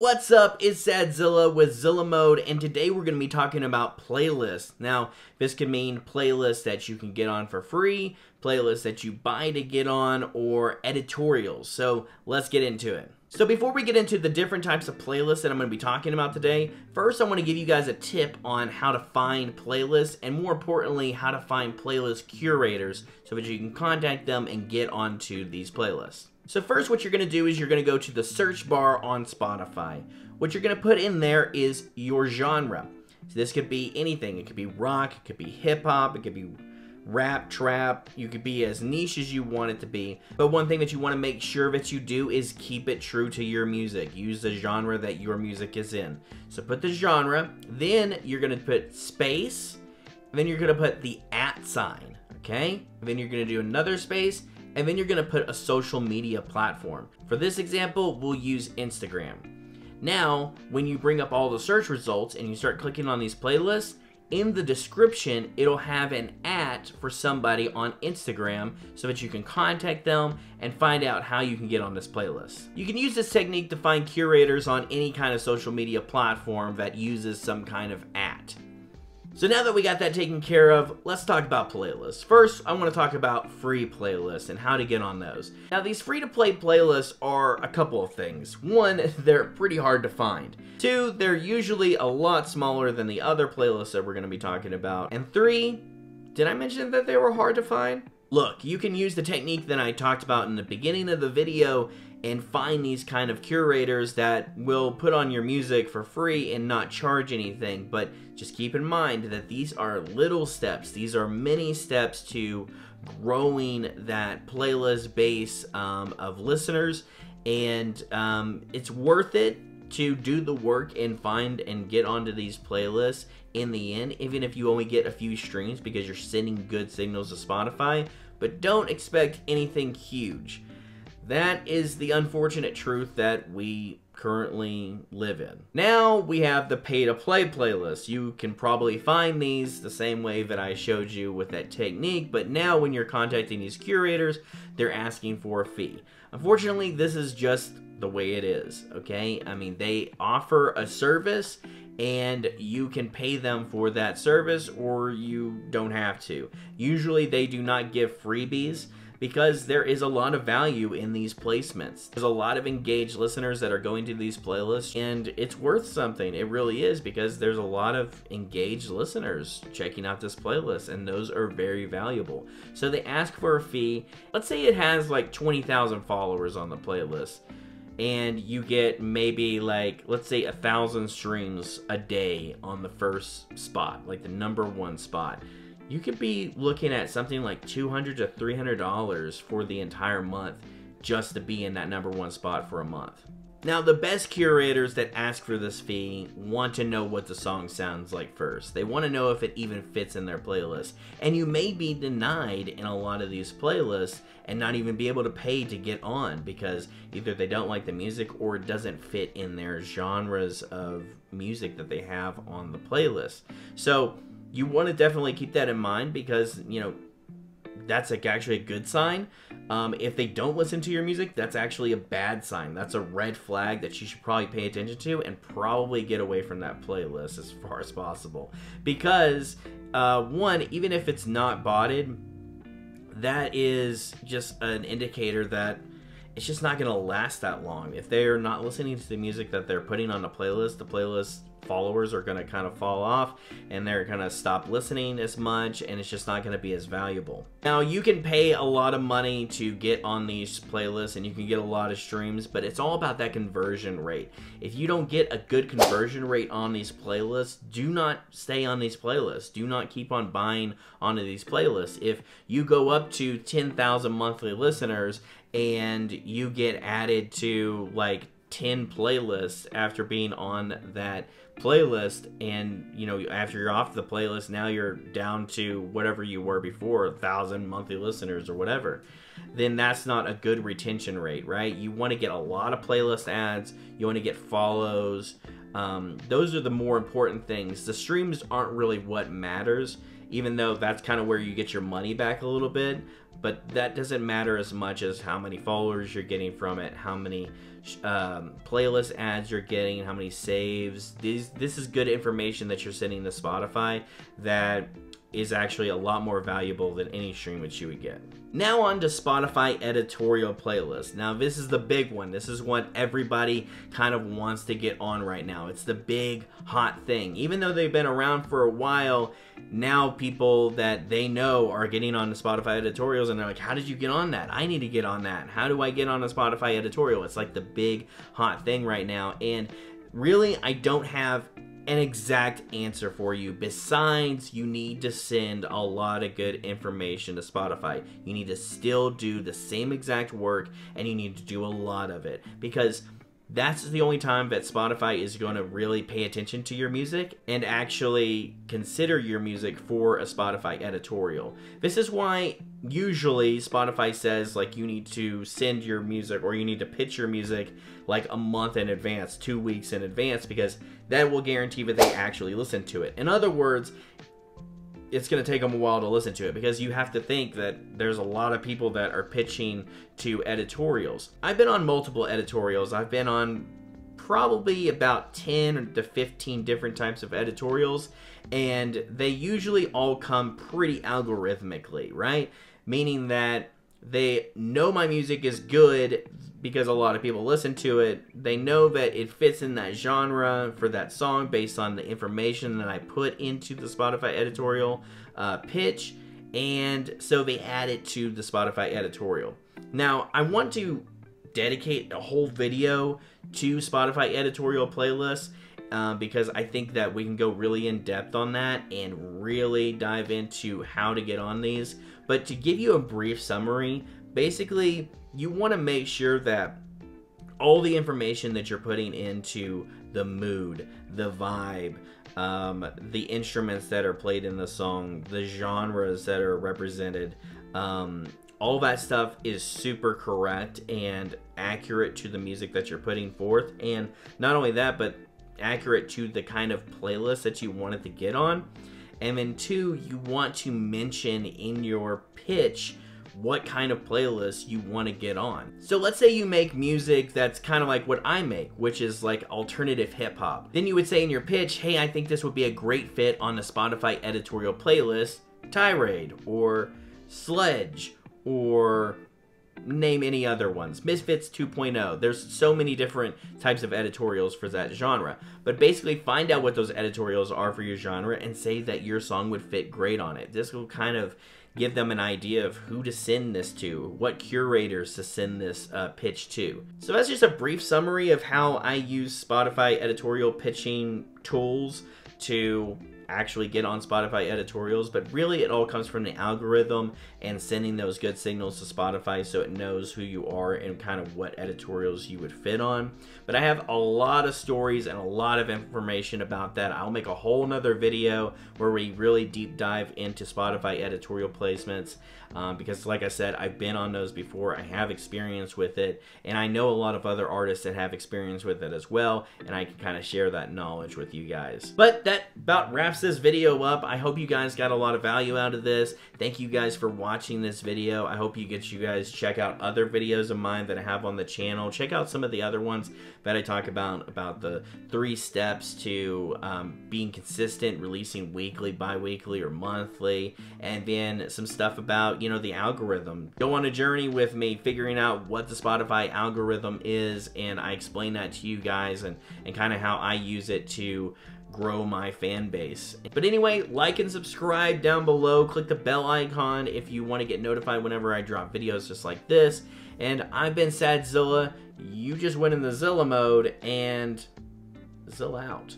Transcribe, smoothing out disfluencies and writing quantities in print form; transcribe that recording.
What's up, it's Sadzilla with Zilla Mode, and today we're going to be talking about playlists. Now, this can mean playlists that you can get on for free, playlists that you buy to get on, or editorials. So, let's get into it. So before we get into the different types of playlists that I'm going to be talking about today, first I want to give you guys a tip on how to find playlists, and more importantly, how to find playlist curators so that you can contact them and get onto these playlists. So first what you're going to do is you're going to go to the search bar on Spotify. What you're going to put in there is your genre. So this could be anything. It could be rock, it could be hip hop, it could be rap, trap. You could be as niche as you want it to be, but one thing that you want to make sure that you do is keep it true to your music. Use the genre that your music is in. So put the genre, then you're going to put space, and then you're going to put the @ sign, okay? And then you're going to do another space, and then you're going to put a social media platform. For this example, we'll use Instagram. Now, when you bring up all the search results and you start clicking on these playlists, in the description, it'll have an @ for somebody on Instagram so that you can contact them and find out how you can get on this playlist. You can use this technique to find curators on any kind of social media platform that uses some kind of @ . So now that we got that taken care of, let's talk about playlists. First, I want to talk about free playlists and how to get on those. Now, these free-to-play playlists are a couple of things. One, they're pretty hard to find. Two, they're usually a lot smaller than the other playlists that we're going to be talking about. And three, did I mention that they were hard to find? Look, you can use the technique that I talked about in the beginning of the video and find these kind of curators that will put on your music for free and not charge anything, but just keep in mind that these are little steps. These are many steps to growing that playlist base of listeners, and it's worth it to do the work and find and get onto these playlists in the end, even if you only get a few streams, because you're sending good signals to Spotify. But don't expect anything huge. That is the unfortunate truth that we currently live in. Now we have the pay-to-play playlist. You can probably find these the same way that I showed you with that technique, but now when you're contacting these curators, they're asking for a fee. Unfortunately, this is just the way it is, okay? I mean, they offer a service, and you can pay them for that service, or you don't have to. Usually, they do not give freebies, because there is a lot of value in these placements. There's a lot of engaged listeners that are going to these playlists, and it's worth something. It really is, because there's a lot of engaged listeners checking out this playlist, and those are very valuable. So they ask for a fee. Let's say it has like 20,000 followers on the playlist, and you get maybe like, let's say 1,000 streams a day on the first spot, like the #1 spot. You could be looking at something like $200 to $300 for the entire month just to be in that #1 spot for a month. Now, the best curators that ask for this fee want to know what the song sounds like first. They want to know if it even fits in their playlist. And you may be denied in a lot of these playlists and not even be able to pay to get on, because either they don't like the music or it doesn't fit in their genres of music that they have on the playlist. So you want to definitely keep that in mind, because, you know, that's like actually a good sign. If they don't listen to your music, that's actually a bad sign. That's a red flag that you should probably pay attention to and probably get away from that playlist as far as possible. Because, one, even if it's not botted, that is just an indicator that it's just not going to last that long. If they're not listening to the music that they're putting on the playlist followers are going to kind of fall off, and they're going to stop listening as much, and it's just not going to be as valuable. Now, you can pay a lot of money to get on these playlists, and you can get a lot of streams, but it's all about that conversion rate. If you don't get a good conversion rate on these playlists, do not stay on these playlists. Do not keep on buying onto these playlists. If you go up to 10,000 monthly listeners and you get added to like 10 playlists after being on that playlist, and you know, after you're off the playlist, now you're down to whatever you were before, 1,000 monthly listeners or whatever, then that's not a good retention rate, right? You want to get a lot of playlist ads, you want to get follows. Those are the more important things. The streams aren't really what matters. even though that's kind of where you get your money back a little bit. But that doesn't matter as much as how many followers you're getting from it, how many playlist ads you're getting, how many saves. This is good information that you're sending to Spotify that is actually a lot more valuable than any stream which you would get. Now on to Spotify editorial playlist. Now this is the big one. This is what everybody kind of wants to get on right now. It's the big hot thing. Even though they've been around for a while, now people that they know are getting on the Spotify editorials and they're like, how did you get on that? I need to get on that. How do I get on a Spotify editorial? It's like the big hot thing right now. And really, I don't have an exact answer for you. Besides, you need to send a lot of good information to Spotify. You need to still do the same exact work, and you need to do a lot of it, because that's the only time that Spotify is going to really pay attention to your music and actually consider your music for a Spotify editorial. This is why usually Spotify says, like, you need to send your music, or you need to pitch your music like a month in advance, 2 weeks in advance, because that will guarantee that they actually listen to it. In other words, it's going to take them a while to listen to it, because you have to think that there's a lot of people that are pitching to editorials. I've been on multiple editorials. I've been on probably about 10 to 15 different types of editorials, and they usually all come pretty algorithmically, right? Meaning that they know my music is good because a lot of people listen to it. They know that it fits in that genre for that song based on the information that I put into the Spotify editorial pitch, and so they add it to the Spotify editorial. Now, I want to dedicate a whole video to Spotify editorial playlists because I think that we can go really in depth on that and really dive into how to get on these. But to give you a brief summary, basically, you want to make sure that all the information that you're putting into the mood, the vibe, the instruments that are played in the song, the genres that are represented, all that stuff is super correct and accurate to the music that you're putting forth. And not only that, but accurate to the kind of playlist that you wanted to get on. And then two, you want to mention in your pitch what kind of playlist you want to get on. So let's say you make music that's kind of like what I make, which is like alternative hip hop. Then you would say in your pitch, hey, I think this would be a great fit on the Spotify editorial playlist, Tirade or Sledge, or name any other ones. Misfits 2.0. There's so many different types of editorials for that genre. But basically find out what those editorials are for your genre and say that your song would fit great on it. This will kind of give them an idea of who to send this to, what curators to send this pitch to. So that's just a brief summary of how I use Spotify editorial pitching tools to actually get on Spotify editorials, but really it all comes from the algorithm and sending those good signals to Spotify so it knows who you are and kind of what editorials you would fit on. But I have a lot of stories and a lot of information about that. I'll make a whole nother video where we really deep dive into Spotify editorial placements because, like I said, I've been on those before. I have experience with it, and I know a lot of other artists that have experience with it as well, and I can kind of share that knowledge with you guys. But that about wraps this video up. I hope you guys got a lot of value out of this. Thank you guys for watching this video. I hope you guys check out other videos of mine that I have on the channel. Check out some of the other ones that I talk about the 3 steps to being consistent, releasing weekly, bi-weekly, or monthly, and then some stuff about, you know, the algorithm. Go on a journey with me figuring out what the Spotify algorithm is, and I explain that to you guys and kind of how I use it to grow my fan base. But anyway, like and subscribe down below. Click the bell icon if you want to get notified whenever I drop videos just like this. And I've been Sadzilla. You just went in the Zilla mode, and Zilla out.